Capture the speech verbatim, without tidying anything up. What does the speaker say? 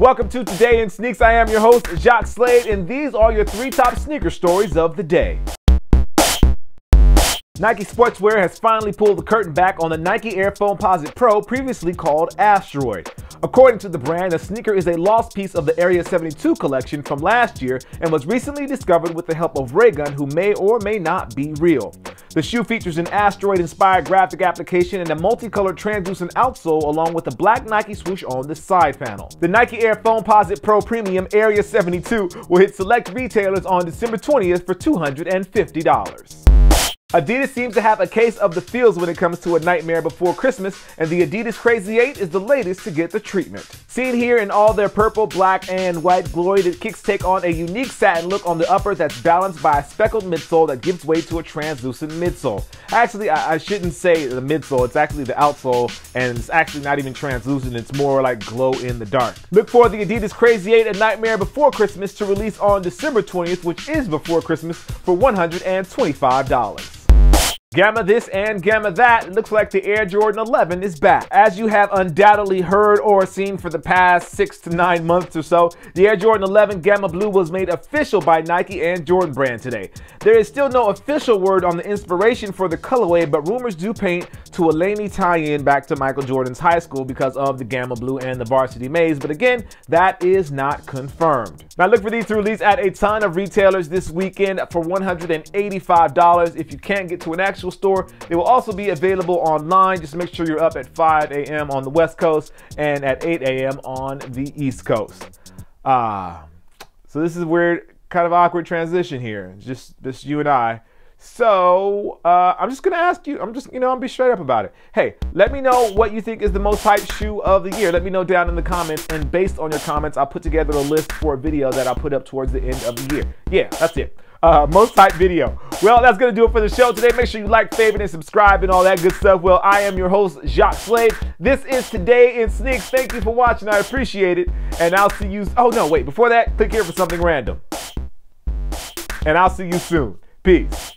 Welcome to Today in Sneaks. I am your host, Jacques Slade, and these are your three top sneaker stories of the day. Nike Sportswear has finally pulled the curtain back on the Nike Air Foamposite Pro, previously called Asteroid. According to the brand, the sneaker is a lost piece of the Area seventy-two collection from last year and was recently discovered with the help of Ray Gun, who may or may not be real. The shoe features an asteroid-inspired graphic application and a multicolored translucent outsole along with a black Nike swoosh on the side panel. The Nike Air Foamposite Pro Premium Area seventy-two will hit select retailers on December twentieth for two hundred fifty dollars. Adidas seems to have a case of the feels when it comes to A Nightmare Before Christmas, and the Adidas Crazy eight is the latest to get the treatment. Seen here in all their purple, black, and white glory, the kicks take on a unique satin look on the upper that's balanced by a speckled midsole that gives way to a translucent midsole. Actually, I, I shouldn't say the midsole, it's actually the outsole, and it's actually not even translucent, it's more like glow in the dark. Look for the Adidas Crazy eight A Nightmare Before Christmas to release on December twentieth, which is before Christmas, for one hundred twenty-five dollars. Gamma this and Gamma that, it looks like the Air Jordan eleven is back. As you have undoubtedly heard or seen for the past six to nine months or so, the Air Jordan eleven Gamma Blue was made official by Nike and Jordan Brand today. There is still no official word on the inspiration for the colorway, but rumors do paint to a Laney tie-in back to Michael Jordan's high school because of the Gamma Blue and the Varsity Maze, but again, that is not confirmed. Now look for these to release at a ton of retailers this weekend for one hundred eighty-five dollars. If you can't get to an actual store, they will also be available online. Just make sure you're up at five A M on the West Coast and at eight A M on the East Coast. Ah, uh, so this is a weird, kind of awkward transition here. Just, just you and I. So uh, I'm just gonna ask you. I'm just, you know, I'll be straight up about it. Hey, let me know what you think is the most hyped shoe of the year. Let me know down in the comments, and based on your comments, I'll put together a list for a video that I'll put up towards the end of the year. Yeah, that's it. Uh, most hyped video. Well, that's gonna do it for the show today. Make sure you like, favorite, and subscribe and all that good stuff. Well, I am your host, Jacques Slade. This is Today in Sneaks. Thank you for watching. I appreciate it. And I'll see you. Oh no, wait, before that, click here for something random. And I'll see you soon. Peace.